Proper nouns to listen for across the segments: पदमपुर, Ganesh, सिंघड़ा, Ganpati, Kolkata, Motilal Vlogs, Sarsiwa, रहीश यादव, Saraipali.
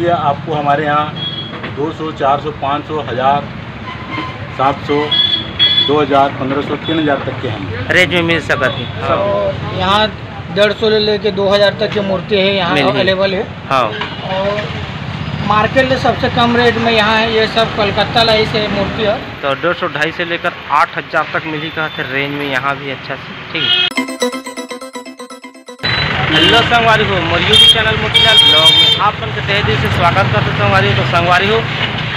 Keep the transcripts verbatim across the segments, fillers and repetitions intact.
लीजिए आपको हमारे यहाँ दो सौ, चार सौ, पाँच सौ, हज़ार, सात सौ, दो हज़ार, पंद्रह सौ, तीन हज़ार तक के हैं रेंज में मिल सकती है। यहाँ डेढ़ सौ ले लेके दो हज़ार तक की मूर्ति है यहाँ अवेलेबल है। हाँ। और मार्केट में सबसे कम रेट में यहाँ है ये सब कोलकाता लाई से मूर्ति है। तो डेढ़ सौ ढाई से लेकर आठ हज़ार तक मिली का रेंज में यहाँ भी अच्छा से ठीक है। हेलो संगवारी हो, मेरे यूट्यूब चैनल मोतीलाल ब्लॉग में आप सबके तहे दिल से स्वागत करते संगवारी। तो संगवारी हो,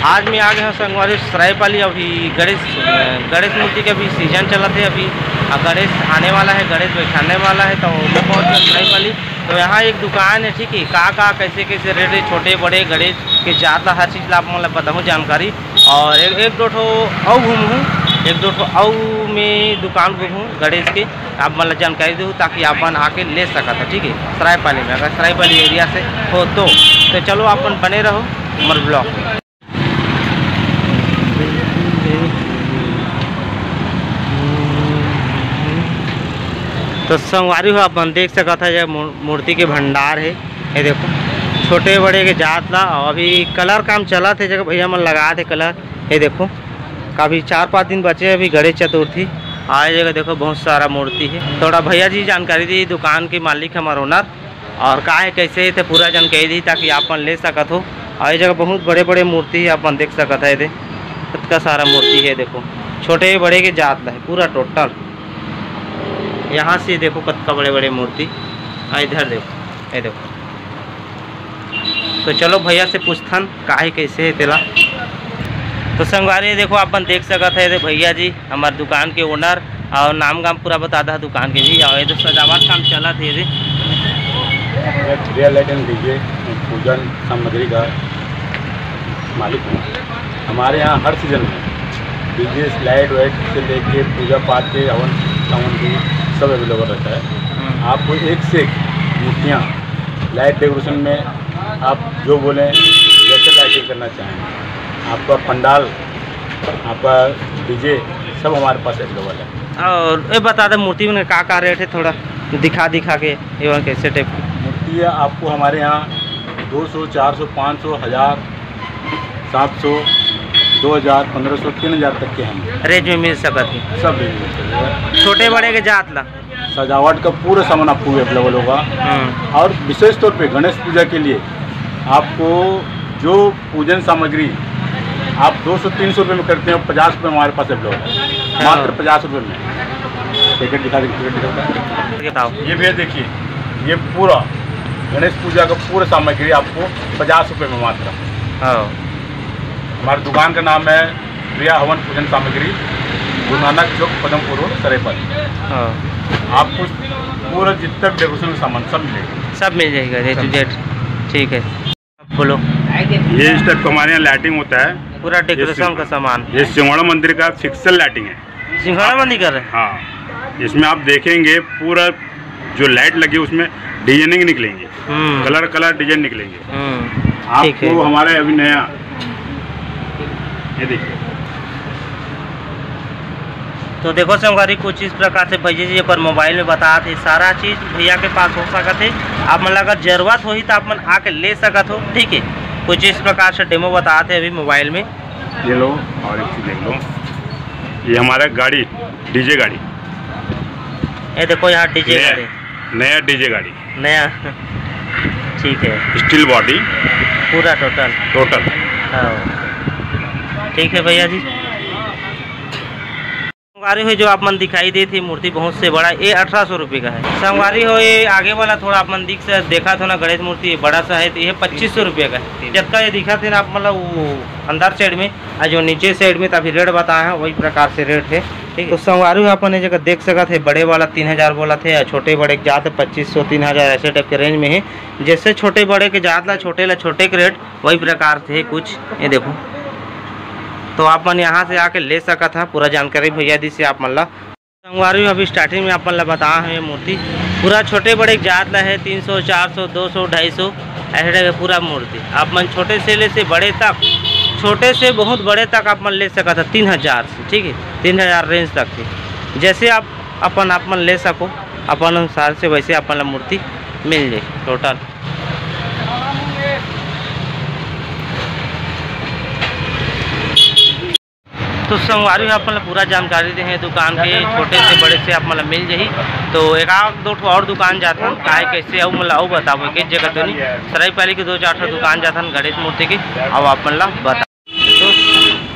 आज मैं आ गया हूँ संगवारी सरायपाली। अभी गणेश गणेश मूर्ति का भी सीजन चला थे, अभी गणेश आने वाला है, गणेश बैठाने वाला है। तो मैं पहुँच गया सरायपाली। तो यहाँ एक दुकान है ठीक है, का का कैसे कैसे रेट है, छोटे बड़े गणेश के ज़्यादा हर चीज़ आप मतलब बताऊँ जानकारी। और एक एक दो ठो और घूमूँ, एक दो ठो और मैं दुकान घूमूँ गणेश के, आप मतलब जानकारी दूँ ताकि अपन आके ले सका था ठीक है। सरायपाली में अगर सरायपाली एरिया से हो तो, तो चलो अपन बने रहो हमारे ब्लॉग में। तो संगवारी हो, आप देख सका था यह मूर्ति के भंडार है। ये देखो छोटे बड़े के जात ला, अभी कलर काम चला थे जगह भैया मन लगा थे कलर। ये देखो काफ़ी चार पाँच दिन बचे हैं अभी गणेश चतुर्थी आए जगह। देखो बहुत सारा मूर्ति है। थोड़ा भैया जी जानकारी दी, दुकान के मालिक हमारे ओनर, और का है कैसे थे पूरा जानकारी दी ताकि आपन ले सकत हो। आए जगह बहुत बड़े बड़े मूर्ति है, आपन देख सकत है। इतना सारा मूर्ति है देखो, छोटे बड़े के जात है पूरा टोटल। यहाँ से देखो कतका बड़े बड़े मूर्ति, इधर देखो ये देखो। तो चलो भैया से पूछथन का है कैसे है तेला। तो संगवारी देखो अपन देख सकते हैं भैया जी हमारे दुकान के ओनर, और नाम गाम पूरा बता दा दुकान के भी। और ये तो सजावट काम चला थे ये रियल आइटम दीजिए, पूजन सामग्री का मालिक हूँ। हमारे यहाँ हर सीजन में बिजनेस लाइट वाइट से लेके पूजा पाठ के हवन सावन की सब अवेलेबल रहता है। आपको एक से एक मूर्तियाँ लाइट डेकोरेशन में आप जो बोलें जैसे लाइटिंग करना चाहें, आपका पंडाल, आपका डीजे सब हमारे पास अवेलेबल है। और ये बता दें मूर्ति में का का रेट है, थोड़ा दिखा दिखा के एवं कैसे टाइप की मूर्ति है। आपको हमारे यहाँ दो सौ, चार सौ, पाँच सौ, हज़ार, सात सौ, दो हज़ार, पंद्रह सौ, तीन हज़ार तक के हैं रेंज में मिल सकती है। सब रेंज मिल सकती, छोटे बड़े के जात ला सजावट का पूरा सामान आपको अवेलेबल होगा। और विशेष तौर पर गणेश पूजा के लिए आपको जो पूजन सामग्री आप दो सौ, तीन सौ रुपये में करते हैं, पचास रुपये हमारे पास अवेलेबल है, मात्र पचास रुपये में। टिकट दिखा देखिए, टिकट दिखा ये भैया देखिए, ये पूरा गणेश पूजा का पूरा सामग्री आपको पचास रुपये में मात्र। हमारी दुकान का नाम है प्रिया हवन पूजन सामग्री, गुरु नानक चौक, पदमपुर रोड, सरायपाली। आपको पूरा जितना डेकोरेशन का सामान सब मिलेगा, सब मिल जाएगा ए टू जेड ठीक है। बोलो ये इस टाइप हमारे यहाँ लाइटिंग होता है, पूरा डेकोरेशन का सामान। ये सिंघड़ा मंदिर का फिक्सल लाइटिंग है, सिंघड़ा मंदिर कर रहे हैं। हाँ, इसमें आप देखेंगे पूरा जो लाइट लगी उसमें डिजाइनिंग निकलेंगे, कलर कलर डिजाइन निकलेंगे आपको। हमारे अभी नया ये देखिए। तो देखो संगवारी कुछ इस प्रकार से भैया जी पर मोबाइल में बता थे, सारा चीज़ भैया के पास हो सकते। आप मन अगर जरूरत हो तो आप मन आके ले सकत हो ठीक है। कुछ इस प्रकार से डेमो बता थे अभी मोबाइल में। ये लो और एक चीज देख लो, ये हमारा गाड़ी डीजे गाड़ी, ये देखो यहाँ डीजे गाड़ी, नया डीजे गाड़ी नया ठीक है। स्टील बॉडी पूरा टोटल टोटल ठीक है भैया जी। संगवारी हो जो आप मन दिखाई दी थी मूर्ति बहुत से बड़ा, ये अठारह सौ रुपये का है। संगवारी हो ये आगे वाला थोड़ा आप मन दिख से देखा था ना गणेश मूर्ति बड़ा सा है, तो ये पच्चीस सौ रुपये का है। जबका ये दिखा थे ना आप मतलब वो अंदर साइड में और जो नीचे साइड में तभी रेट बताया है, वही प्रकार से रेट है ठीक है। तो संगवारी हो अपन ये जगह देख सका थे, बड़े वाला तीन हज़ार बोला थे, छोटे बड़े के जात पच्चीस सौ तीन हज़ार ऐसे टाइप के रेंज में है। जैसे छोटे बड़े के जात ला छोटे ला छोटे के रेट वही प्रकार थे कुछ। ये देखो तो आप मन यहाँ से आके ले सका था, पूरा जानकारी भैया दी से आप मल्ला। संगवारी अभी स्टार्टिंग में आप मल्ला बताया है ये मूर्ति पूरा छोटे बड़े जात ला है, तीन सौ, चार सौ, दो सौ, ढाई सौ ऐसे टाइप का पूरा मूर्ति। आप मन छोटे से ले से बड़े तक, छोटे से बहुत बड़े तक आप मन ले सका था तीन हज़ार से ठीक है, तीन हज़ार रेंज तक थी। जैसे आप अपन आप मन ले सको अपन अनुसार से वैसे आप मूर्ति मिल जाए टोटल। तो संगवारी आप मतलब पूरा जानकारी दे हैं दुकान के छोटे से बड़े से आप मतलब मिल जाही। तो एक आध दो और दुकान जाता काहे कैसे अब मतलब आओ बताओ के जगह तो नहीं सरायपाली के दो चार दुकान जाता गणेश मूर्ति के अब आप मतलब बता।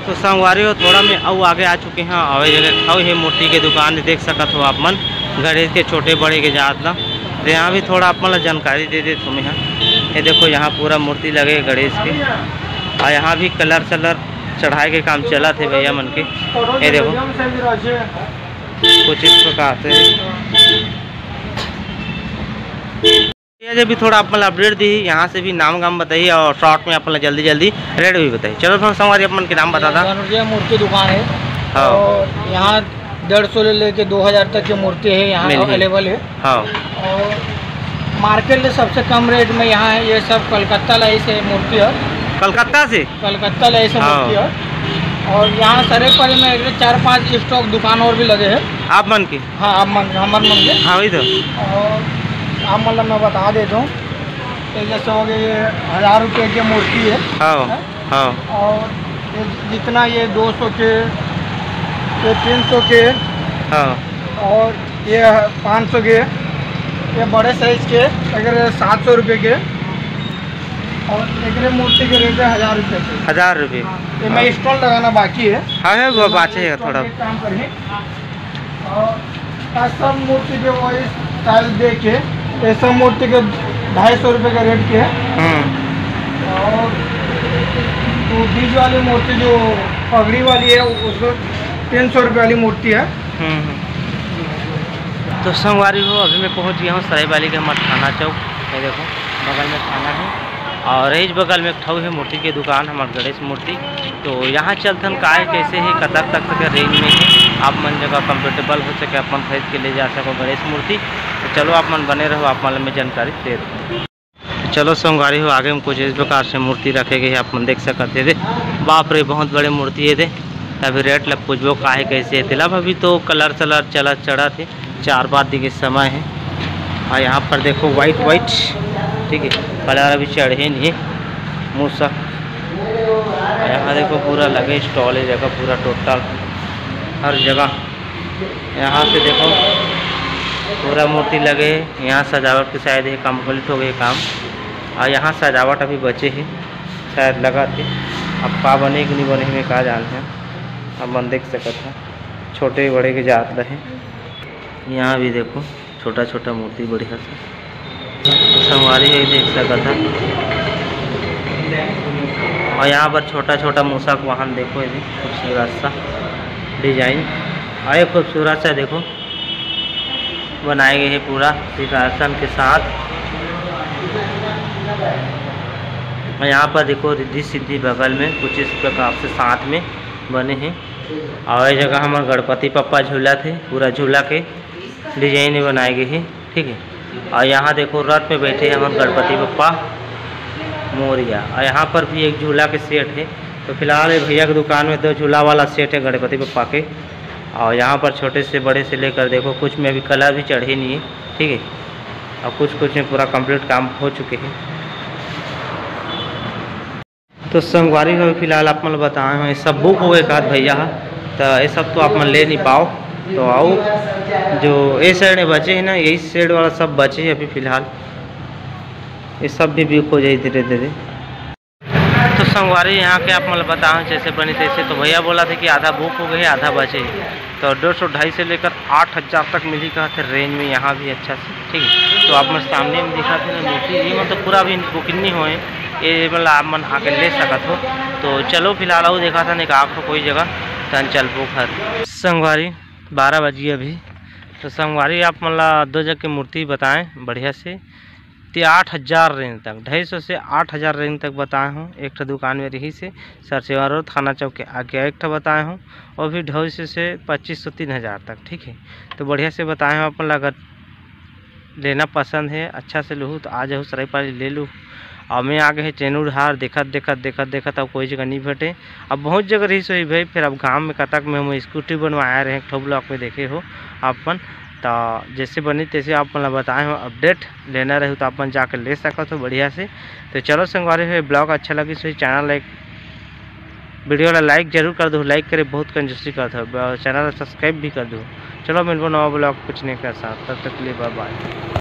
तो संगवारी हो थोड़ा में अब आगे आ चुके हैं और जगह खाओ ये मूर्ति के दुकान देख सकत हो आप मन गणेश के छोटे बड़े के जाता तो यहाँ भी थोड़ा आप मतलब जानकारी दे दे तुम्हें। ये देखो यहाँ पूरा मूर्ति लगे गणेश के और यहाँ भी कलर सलर चढ़ाई के काम चला थे भैया मन के। ये देखो कुछ इस प्रकार से ये भी थोड़ा अपन अपडेट दी यहाँ से भी नाम गाम बताइए और शॉर्ट में अपन जल्दी जल्दी रेट भी बताइए। चलो थोड़ा संगवारी अपन के नाम बता दें। मूर्ति दुकान है हाँ। और यहाँ डेढ़ सौ ले लेके दो हजार तक की मूर्ति है यहाँ अवेलेबल है हाँ। और मार्केट में सबसे कम रेट में यहाँ है ये सब कोलकाता लाई से मूर्ति है कलकत्ता से कलकत्ता ले ऐसा मूर्ति है। और यहाँ सरायपाली में एक चार पांच स्टॉक दुकान और भी लगे हैं आप मन की हाँ आप मन हमार मन के हाँ वही तो। और आप मतलब मैं बता देता हूँ जैसे हो गए ये हजार रुपये की मूर्ति है हाँ हाँ। और जितना ये दो सौ के ये तीन सौ के हाँ। और ये पाँच सौ के ये बड़े साइज के अगर सात सौ रुपये के और एक मूर्ति के रेट है हजार रुपये हजार रुपये हाँ। मैं स्टॉल लगाना बाकी है हाँ है वो बाकी है थोड़ा काम करें। और सब मूर्ति के वही टाइल दे के ये सब मूर्ति के ढाई सौ रुपये का रेट के है। और तो बीज वाली मूर्ति जो पगड़ी वाली है उसको तीन सौ रुपये वाली मूर्ति है। तो संगवारी हो अभी मैं पहुँच गया हूँ सरायपाली के हमारे थाना चौक। ये देखो बगल में थाना है और इस बगल में एक ठौ है मूर्ति की दुकान हमारे गणेश मूर्ति। तो यहाँ चलतन काय कैसे है कदर तक के रेंज में है आप मन जगह कंफर्टेबल हो सके अपन खरीद के ले जा सको गणेश मूर्ति। तो चलो आप मन बने रहो आप मन में जानकारी दे रहे। चलो संगवारी हो आगे में कुछ इस प्रकार से मूर्ति रखे गए आप मन देख सकते थे। बाप रे बहुत बड़े मूर्ति है थे अभी रेट लग पूछबो काहे कैसे है लब अभी तो कलर सलर चला चढ़ा थे चार पाँच दिन के समय है। और यहाँ पर देखो वाइट वाइट ठीक है कलर अभी चढ़े नहीं मूसा। यहाँ देखो पूरा लगे स्टॉल है जगह पूरा टोटल हर जगह। यहाँ से देखो पूरा मूर्ति लगे यहाँ सजावट के शायद ये कम्प्लीट हो गए काम और यहाँ सजावट अभी बचे हैं शायद लगा थे अब का बने कि नहीं बने में कहा जानते हैं अब मन देख सकते हैं छोटे बड़े के जात रहे। यहाँ भी देखो छोटा छोटा मूर्ति बढ़िया से तो संगवारी है देख सका था। और यहाँ पर छोटा छोटा मूसा का वाहन देखो ये खूबसूरत सा डिजाइन और ये खूबसूरत सा देखो बनाए गए हैं पूरा सिंहासन के साथ। और यहाँ पर देखो रिद्धि सिद्धि बगल में कुछ इस प्रकार से साथ में बने हैं। और ये जगह हमारे गणपति पप्पा झूला थे पूरा झूला के डिजाइन बनाए गए हैं ठीक है। और यहाँ देखो रथ पे बैठे हैं हमारे गणपति बप्पा मोरिया। और यहाँ पर भी एक झूला के सेट है तो फिलहाल ये भैया की दुकान में दो झूला वाला सेट है गणपति बप्पा के। और यहाँ पर छोटे से बड़े से लेकर देखो कुछ में अभी कलर भी चढ़े नहीं है ठीक है और कुछ कुछ में पूरा कंप्लीट काम हो चुके हैं। तो संगवारी में फिलहाल आप मतलब बताए हैं सब बुक हो एक हाथ भैया तो ये सब तो आप मन ले नहीं पाओ तो आओ जो ये साइड में बचे हैं ना यही साइड वाला सब बचे हैं अभी फिलहाल ये सब भी बिक हो जाए धीरे धीरे। तो संगवारी यहाँ के आप मतलब बताऊँ जैसे बने तैसे तो भैया बोला था कि आधा बुक हो गए आधा बचे तो डेढ़ सौ ढाई से लेकर आठ हज़ार तक मिली कहा था रेंज में यहाँ भी अच्छा से ठीक है। तो आप मेरे सामने में दिखा थे ना मूर्ति ये मतलब पूरा अभी बुकिंग नहीं हुए ये मतलब आप मन आके ले सकत हो। तो चलो फिलहाल आओ देखा था नहीं आप कोई जगह तन चल बुक है। संगवारी बारह बजे अभी तो संगवारी आप मतलब दो जगह की मूर्ति बताएं बढ़िया से ते आठ हज़ार रेंज तक ढाई सौ से आठ हज़ार रेंज तक बताए हूँ। एक दुकान में रही से सरसेवा रोड थाना चौक के आगे एक बताए हूँ और भी ढाई सौ से पच्चीस सौ तीन हज़ार तक ठीक है। तो बढ़िया से बताए हूँ आप मतलब अगर लेना पसंद है अच्छा से लूँ तो आ जाओ सरायपाली ले लूँ। और मैं आगे है चेनूर हार देखत देखत देखत देखत अब कोई जगह नहीं भेटे अब बहुत जगह रही सोई भाई फिर अब गांव में कतक में हम स्कूटी बनवाया रहे ठो ब्लॉक में देखे हो आपन तो जैसे बनी तैसे आप मतलब बताए हो अपडेट लेना रहे तो आपन जाकर ले सकते हो बढ़िया से। तो चलो संगवारी हो ब्लॉग अच्छा लगी सो चैनल लाइक वीडियो वाला लाइक जरूर कर दो, लाइक करे बहुत कंजूसी कर दो, चैनल सब्सक्राइब भी कर दो। चलो मिलबो नवा ब्लॉग कुछ नहीं के साथ, तब तक के लिए बाय बाय।